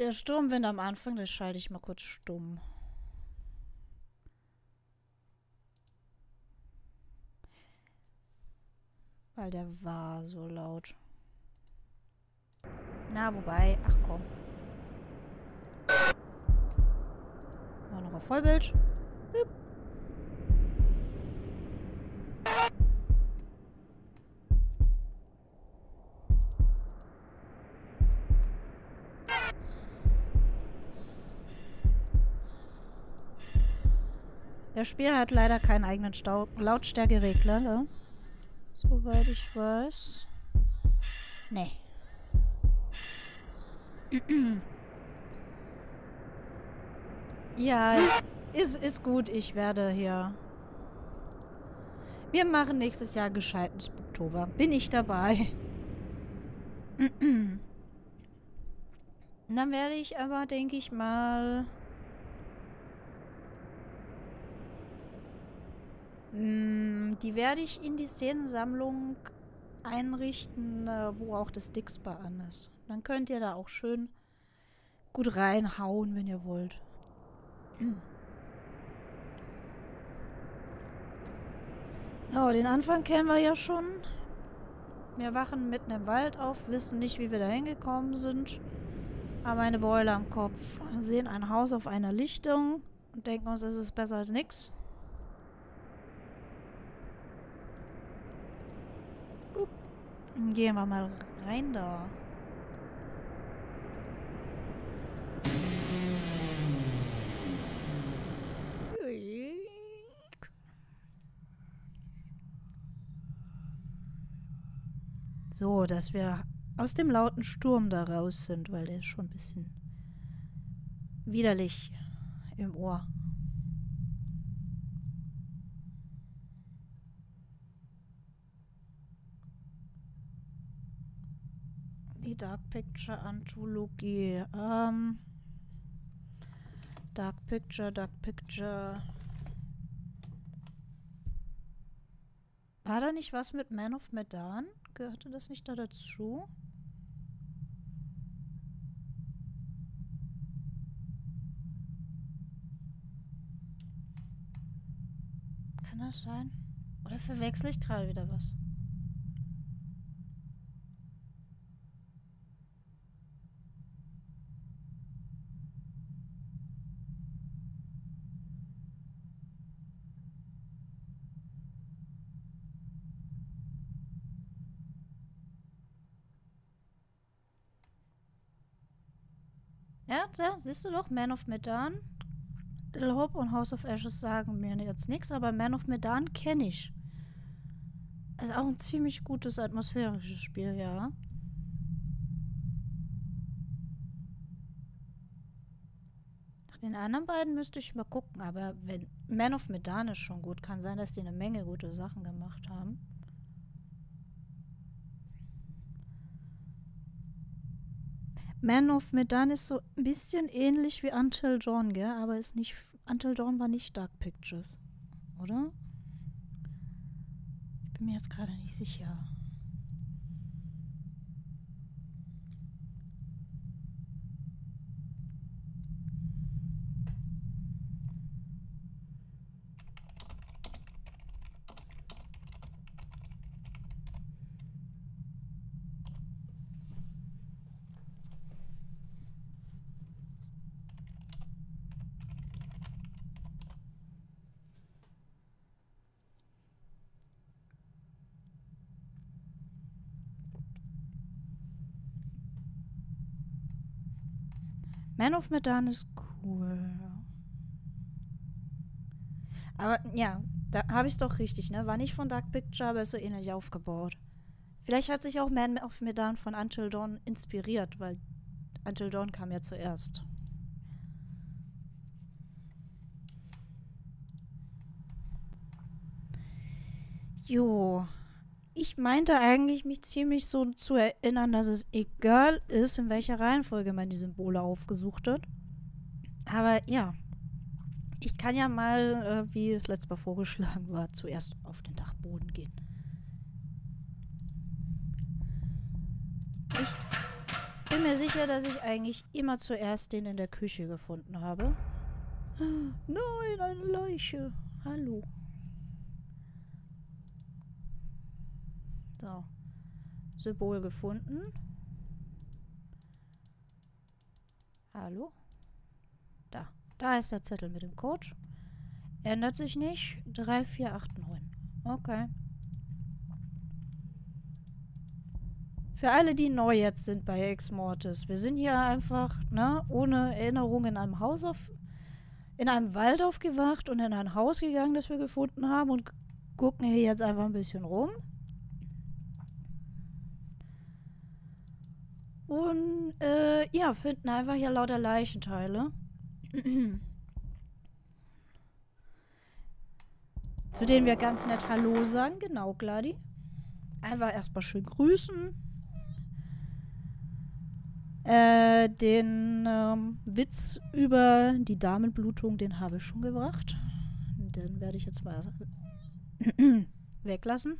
Der Sturmwind am Anfang, das schalte ich mal kurz stumm. Weil der war so laut. Na, wobei. Ach komm. War noch auf Vollbild. Bip. Das Spiel hat leider keinen eigenen Lautstärkeregler, ne? Soweit ich weiß. Nee. Ja, ist gut. Ich werde hier... Wir machen nächstes Jahr gescheiten Spooktober. Bin ich dabei. Dann werde ich aber, denke ich mal... Die werde ich in die Szenensammlung einrichten, wo auch das Dixbar an ist. Dann könnt ihr da auch schön gut reinhauen, wenn ihr wollt. So, den Anfang kennen wir ja schon. Wir wachen mitten im Wald auf, wissen nicht, wie wir da hingekommen sind, haben eine Beule am Kopf, sehen ein Haus auf einer Lichtung und denken uns, es ist besser als nichts. Gehen wir mal rein da. So, dass wir aus dem lauten Sturm da raus sind, weil der ist schon ein bisschen widerlich im Ohr. Die Dark Picture Anthologie. Dark Picture. War da nicht was mit Man of Medan? Gehörte das nicht da dazu? Kann das sein? Oder verwechsel ich gerade wieder was? Ja, da siehst du doch, Man of Medan. Little Hope und House of Ashes sagen mir jetzt nichts, aber Man of Medan kenne ich. Ist auch ein ziemlich gutes atmosphärisches Spiel, ja. Nach den anderen beiden müsste ich mal gucken, aber wenn Man of Medan ist schon gut, kann sein, dass die eine Menge gute Sachen gemacht haben. Man of Medan ist so ein bisschen ähnlich wie Until Dawn, gell? Aber ist nicht... Until Dawn war nicht Dark Pictures, oder? Ich bin mir jetzt gerade nicht sicher. Man of Medan ist cool. Aber ja, da habe ich es doch richtig, ne? War nicht von Dark Picture, aber ist so ähnlich aufgebaut. Vielleicht hat sich auch Man of Medan von Until Dawn inspiriert, weil Until Dawn kam ja zuerst. Jo. Ich meinte eigentlich, mich ziemlich so zu erinnern, dass es egal ist, in welcher Reihenfolge man die Symbole aufgesucht hat. Aber ja, ich kann ja mal, wie es letztes Mal vorgeschlagen war, zuerst auf den Dachboden gehen. Ich bin mir sicher, dass ich eigentlich immer zuerst den in der Küche gefunden habe. Nein, eine Leiche. Hallo. So. Symbol gefunden. Hallo? Da. Da ist der Zettel mit dem Code. Ändert sich nicht. 34809. Okay. Für alle, die neu jetzt sind bei Exmortis. Wir sind hier einfach, ne, ohne Erinnerung in einem Haus in einem Wald aufgewacht und in ein Haus gegangen, das wir gefunden haben und gucken hier jetzt einfach ein bisschen rum. Und, ja, finden einfach hier lauter Leichenteile. Zu denen wir ganz nett Hallo sagen. Genau, Gladi. Einfach erstmal schön grüßen. Den Witz über die Damenblutung, den habe ich schon gebracht. Den werde ich jetzt mal weglassen.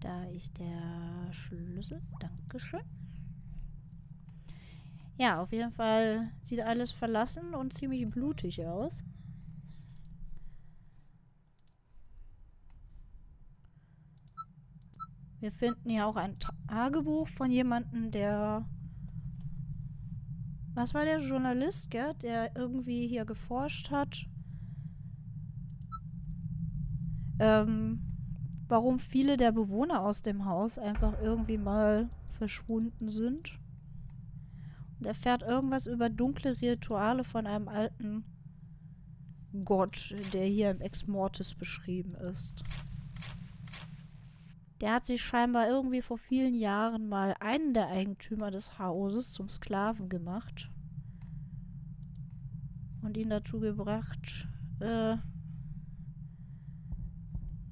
Da ist der Schlüssel. Dankeschön. Ja, auf jeden Fall sieht alles verlassen und ziemlich blutig aus. Wir finden hier auch ein Tagebuch von jemandem, der... Was war der Journalist, gell? Der irgendwie hier geforscht hat. Warum viele der Bewohner aus dem Haus einfach irgendwie mal verschwunden sind. Und erfährt irgendwas über dunkle Rituale von einem alten Gott, der hier im Exmortis beschrieben ist. Der hat sich scheinbar irgendwie vor vielen Jahren mal einen der Eigentümer des Hauses zum Sklaven gemacht. Und ihn dazu gebracht,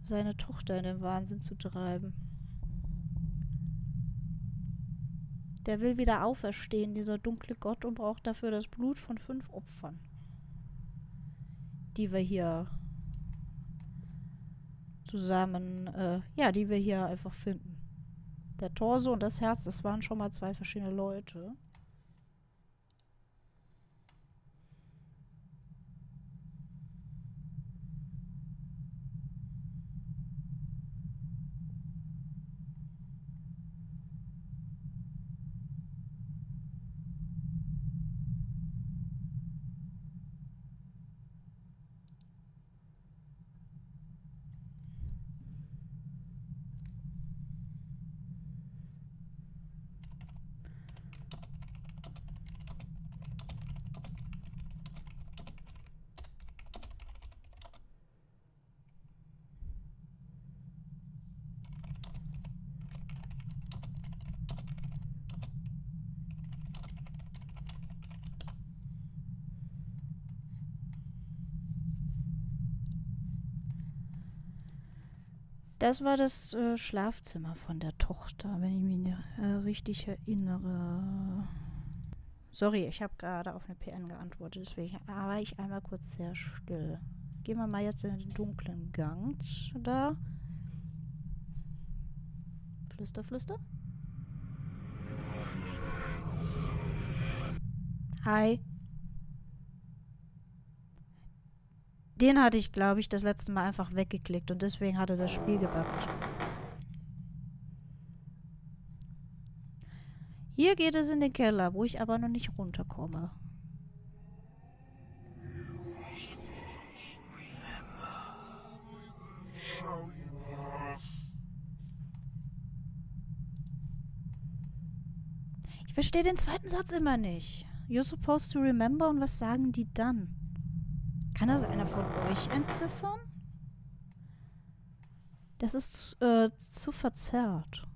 seine Tochter in den Wahnsinn zu treiben. Der will wieder auferstehen, dieser dunkle Gott, und braucht dafür das Blut von 5 Opfern. Die wir hier zusammen, ja, die wir hier einfach finden. Der Torso und das Herz, das waren schon mal 2 verschiedene Leute. Das war das Schlafzimmer von der Tochter, wenn ich mich richtig erinnere. Sorry, ich habe gerade auf eine PN geantwortet, deswegen war ich einmal kurz sehr still. Gehen wir mal jetzt in den dunklen Gang da. Flüster, flüster. Hi. Den hatte ich, glaube ich, das letzte Mal einfach weggeklickt und deswegen hatte das Spiel gebackt. Hier geht es in den Keller, wo ich aber noch nicht runterkomme. Ich verstehe den zweiten Satz immer nicht. You're supposed to remember, und was sagen die dann? Kann das einer von euch entziffern? Das ist zu verzerrt.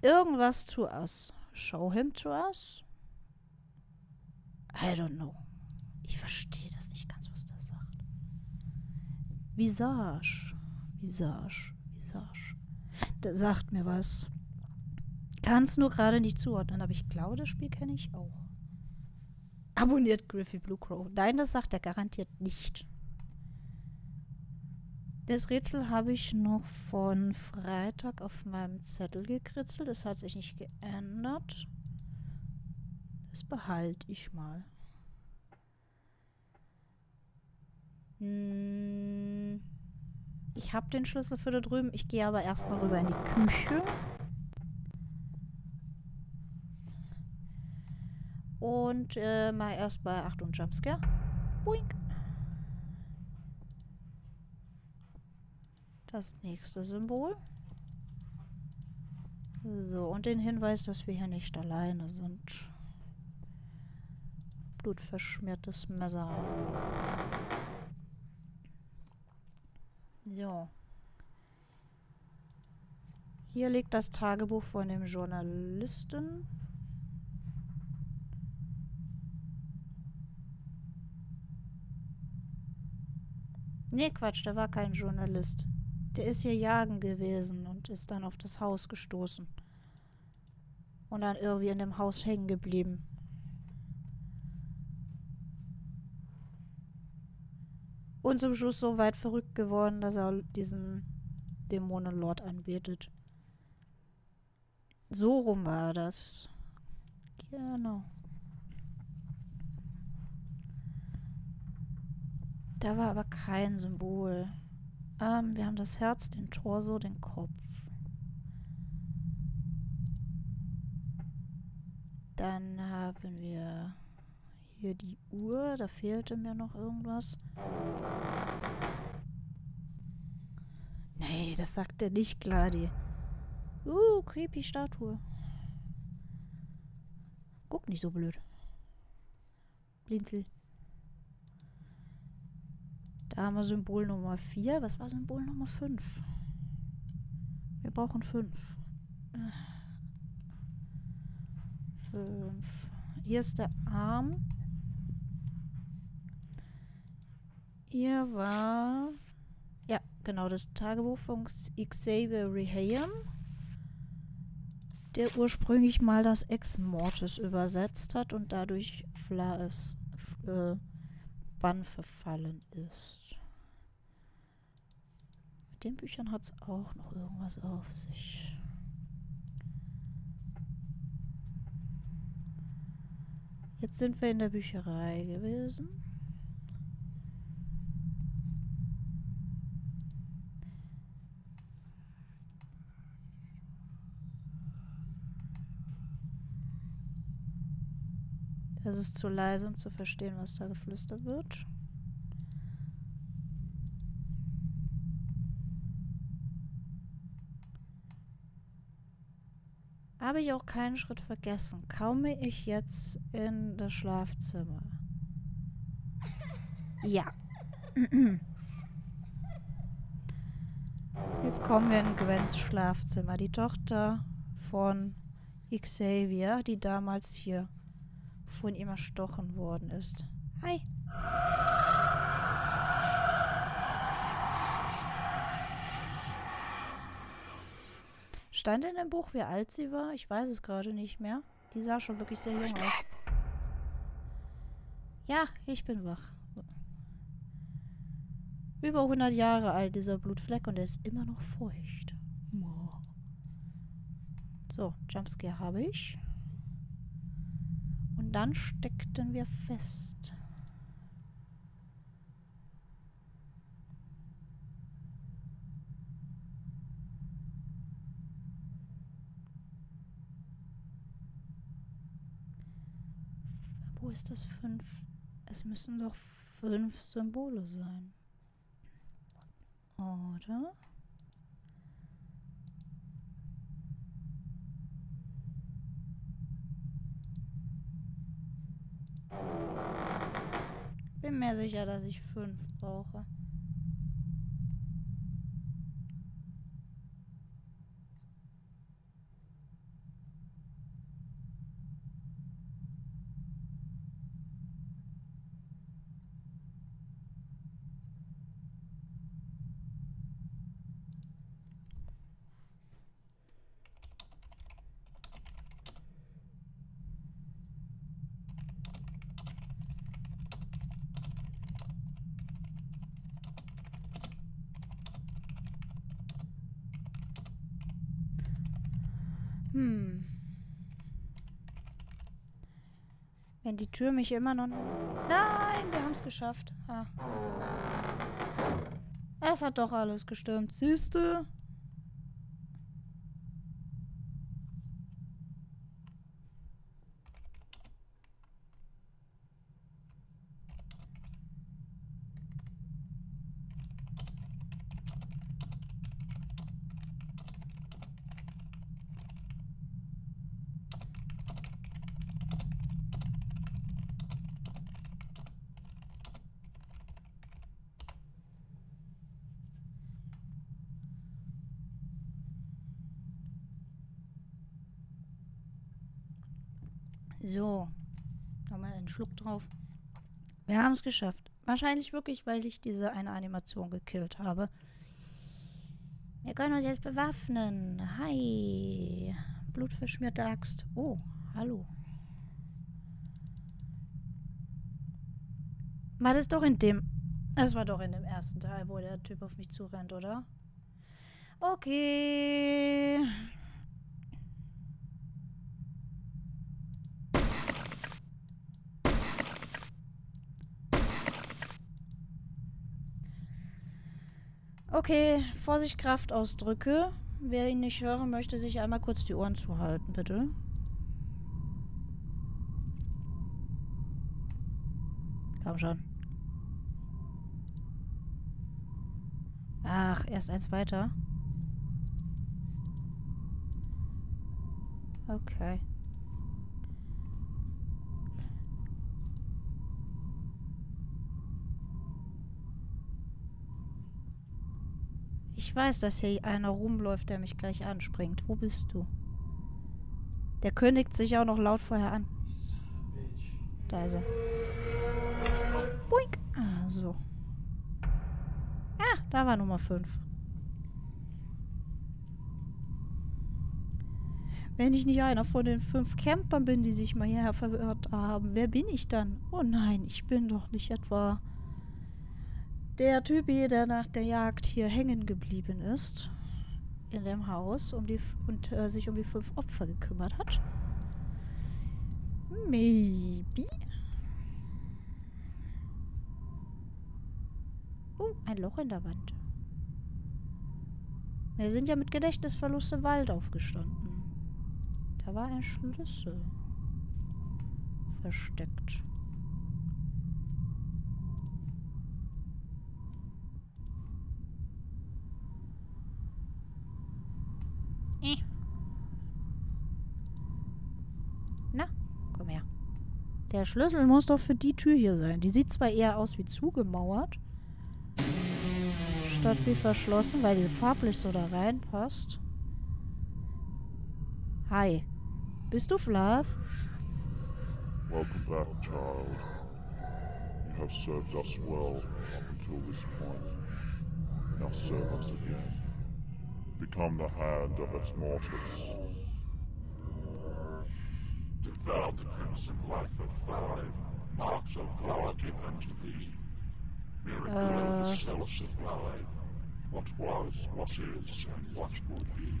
Irgendwas to us. Show him to us? I don't know. Ich verstehe das nicht ganz, was der sagt. Visage. Visage. Das sagt mir was. Kann es nur gerade nicht zuordnen, aber ich glaube, das Spiel kenne ich auch. Abonniert Griffy Bluecrow. Nein, das sagt er garantiert nicht. Das Rätsel habe ich noch von Freitag auf meinem Zettel gekritzelt. Das hat sich nicht geändert. Das behalte ich mal. Ich habe den Schlüssel für da drüben. Ich gehe aber erstmal rüber in die Küche. Und mal erst bei Achtung Jumpscare. Boink. Das nächste Symbol. So, und den Hinweis, dass wir hier nicht alleine sind. Blutverschmiertes Messer. So. Hier liegt das Tagebuch von dem Journalisten. Nee, Quatsch, der war kein Journalist. Der ist hier jagen gewesen und ist dann auf das Haus gestoßen. Und dann irgendwie in dem Haus hängen geblieben. Und zum Schluss so weit verrückt geworden, dass er diesen Dämonenlord anbetet. So rum war das. Genau. Da war aber kein Symbol. Wir haben das Herz, den Torso, den Kopf. Dann haben wir hier die Uhr. Da fehlte mir noch irgendwas. Nee, das sagt er nicht klar, die. Creepy Statue. Guck nicht so blöd. Blinzel. Da haben wir Symbol Nummer 4. Was war Symbol Nummer 5? Wir brauchen 5. 5. Hier ist der Arm. Hier war... Ja, genau, das Tagebuch von Xavier Reaheum, der ursprünglich mal das Exmortis übersetzt hat und dadurch Flaes... Bann verfallen ist. Mit den Büchern hat es auch noch irgendwas auf sich. Jetzt sind wir in der Bücherei gewesen. Es ist zu leise, um zu verstehen, was da geflüstert wird. Habe ich auch keinen Schritt vergessen. Kaume ich jetzt in das Schlafzimmer? Ja. Jetzt kommen wir in Gwens Schlafzimmer. Die Tochter von Xavier, die damals hier von ihm erstochen worden ist. Hi. Stand in dem Buch, wie alt sie war? Ich weiß es gerade nicht mehr. Die sah schon wirklich sehr jung aus. Ja, ich bin wach. Über 100 Jahre alt, dieser Blutfleck, und er ist immer noch feucht. So, Jumpscare habe ich. Und dann steckten wir fest. Wo ist das 5? Es müssen doch 5 Symbole sein. Oder? Bin mir sicher, dass ich 5 brauche. Wenn die Tür mich immer noch... Nein, wir haben es geschafft. Ah. Es hat doch alles gestürmt. Siehste? So, nochmal einen Schluck drauf. Wir haben es geschafft. Wahrscheinlich wirklich, weil ich diese eine Animation gekillt habe. Wir können uns jetzt bewaffnen. Hi. Blutverschmierte Axt. Oh, hallo. War das doch in dem... Das war doch in dem ersten Teil, wo der Typ auf mich zurennt, oder? Okay... Okay, Vorsicht, Kraftausdrücke. Wer ihn nicht hören möchte, sich einmal kurz die Ohren zuhalten, bitte. Komm schon. Ach, erst eins weiter. Okay. Ich weiß, dass hier einer rumläuft, der mich gleich anspringt. Wo bist du? Der kündigt sich auch noch laut vorher an. Da ist er. Boink. Ah, so. Ah, da war Nummer 5. Wenn ich nicht einer von den 5 Campern bin, die sich mal hierher verirrt haben, wer bin ich dann? Oh nein, ich bin doch nicht etwa... Der Typ hier, der nach der Jagd hier hängen geblieben ist, in dem Haus, sich um die 5 Opfer gekümmert hat. Maybe. Oh, ein Loch in der Wand. Wir sind ja mit Gedächtnisverlust im Wald aufgestanden. Da war ein Schlüssel versteckt. Der Schlüssel muss doch für die Tür hier sein. Die sieht zwar eher aus wie zugemauert, statt wie verschlossen, weil die farblich so da reinpasst. Hi. Bist du Flav? Welcome back, child. You have served us well up until this point. Now serve us again. Become the hand of Exmortis. Devour the crimson life of 5 marks of power given to thee. Miracle of the self supplied. What was, what is, and what would be.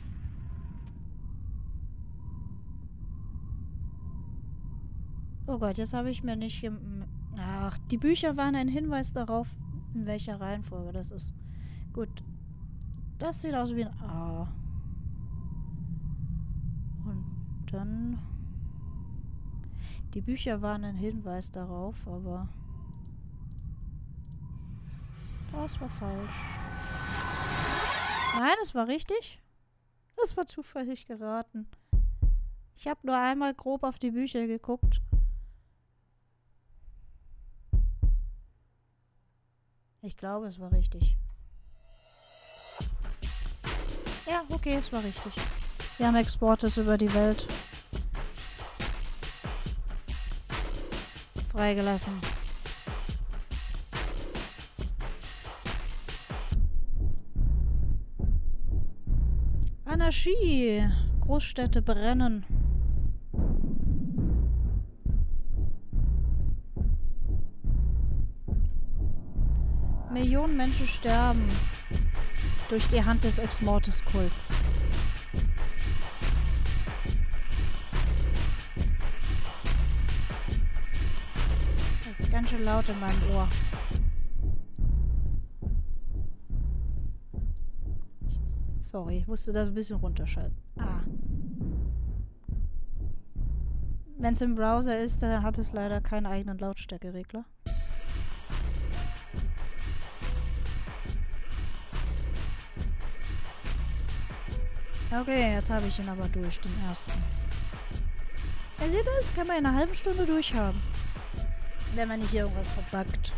Oh Gott, jetzt habe ich mir nicht... Ach, die Bücher waren ein Hinweis darauf, in welcher Reihenfolge das ist. Gut. Das sieht aus wie ein A. Und dann... Die Bücher waren ein Hinweis darauf, aber... Das war falsch. Nein, das war richtig. Das war zufällig geraten. Ich habe nur einmal grob auf die Bücher geguckt. Ich glaube, es war richtig. Ja, okay, es war richtig. Wir haben Exportes über die Welt freigelassen. Anarchie. Großstädte brennen. Millionen Menschen sterben durch die Hand des Exmortis-Kults. ganz schön laut in meinem Ohr. Sorry, ich musste das ein bisschen runterschalten. Ah. Wenn es im Browser ist, dann hat es leider keinen eigenen Lautstärkeregler. Okay, jetzt habe ich ihn aber durch, den ersten. Ja, seht ihr das? Kann man in einer halben Stunde durchhaben. Wenn man nicht irgendwas verbuggt.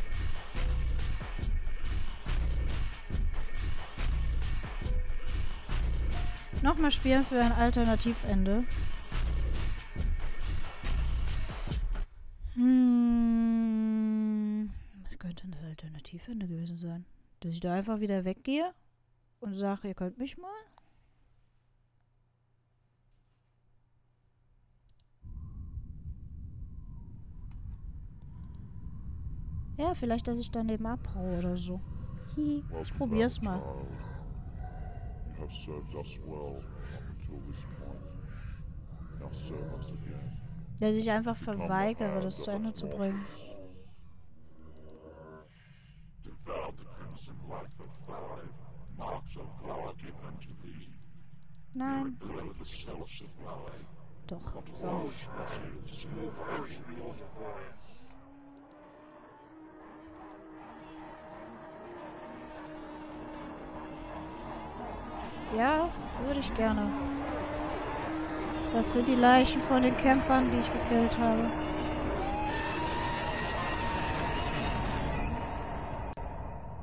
Nochmal spielen für ein Alternativende. Was könnte denn das Alternativende gewesen sein? Dass ich da einfach wieder weggehe und sage, ihr könnt mich mal. Ja, vielleicht, dass ich daneben abhaue oder so. Hihi, ich probier's mal. Dass ich einfach verweigere, das zu Ende zu bringen. Nein. Doch. So. Ja, würde ich gerne. Das sind die Leichen von den Campern, die ich gekillt habe.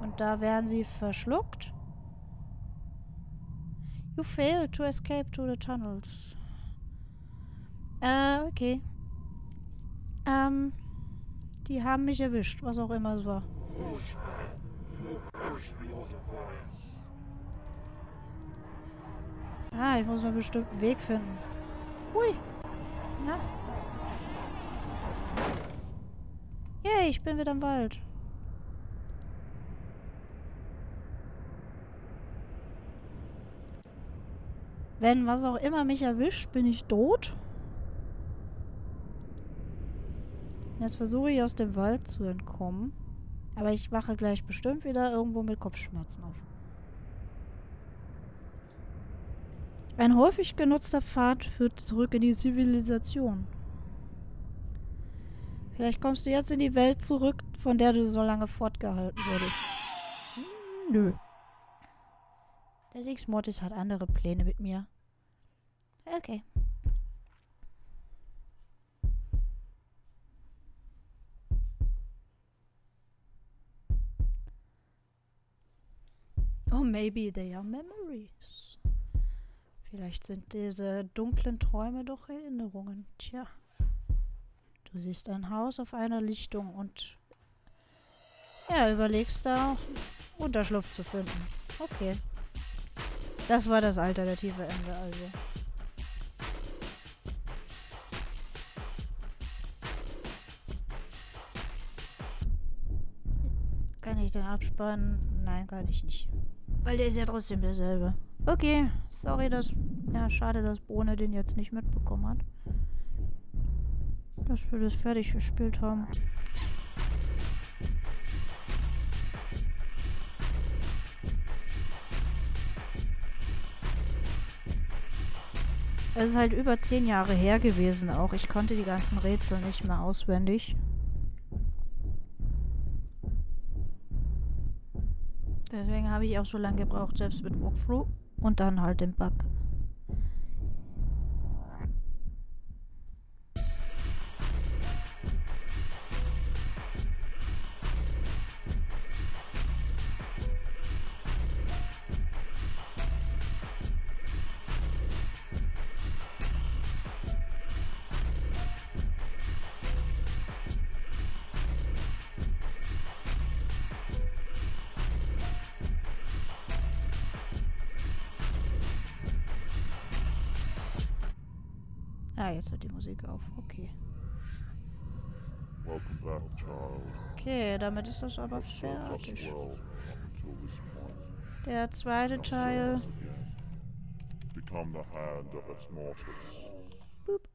Und da werden sie verschluckt. You failed to escape to the tunnels. Okay. Die haben mich erwischt, was auch immer es war. Ah, ich muss mal einen bestimmten Weg finden. Ui. Na? Yay, ich bin wieder im Wald. Wenn was auch immer mich erwischt, bin ich tot. Jetzt versuche ich aus dem Wald zu entkommen. Aber ich wache gleich bestimmt wieder irgendwo mit Kopfschmerzen auf. Ein häufig genutzter Pfad führt zurück in die Zivilisation. Vielleicht kommst du jetzt in die Welt zurück, von der du so lange fortgehalten wurdest. Nö. Der Exmortis hat andere Pläne mit mir. Okay. Oh, maybe they are memories. Vielleicht sind diese dunklen Träume doch Erinnerungen. Tja. Du siehst ein Haus auf einer Lichtung und ja, überlegst da Unterschlupf zu finden. Okay. Das war das alternative Ende also. Kann ich den abspannen? Nein, kann ich nicht. Weil der ist ja trotzdem derselbe. Okay, sorry, dass... Ja, schade, dass Brune den jetzt nicht mitbekommen hat. Dass wir das fertig gespielt haben. Es ist halt über 10 Jahre her gewesen auch. Ich konnte die ganzen Rätsel nicht mehr auswendig. Deswegen habe ich auch so lange gebraucht, selbst mit Walkthrough. Und dann halt den Bug. Ah, jetzt hört die Musik auf. Okay. Okay, damit ist das aber fertig. Der zweite Teil. Boop.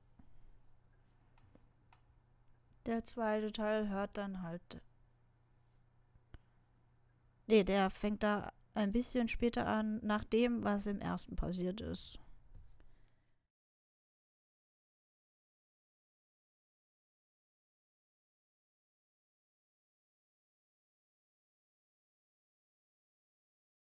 Der zweite Teil hört dann halt... Nee, der fängt da ein bisschen später an, nach dem, was im ersten passiert ist.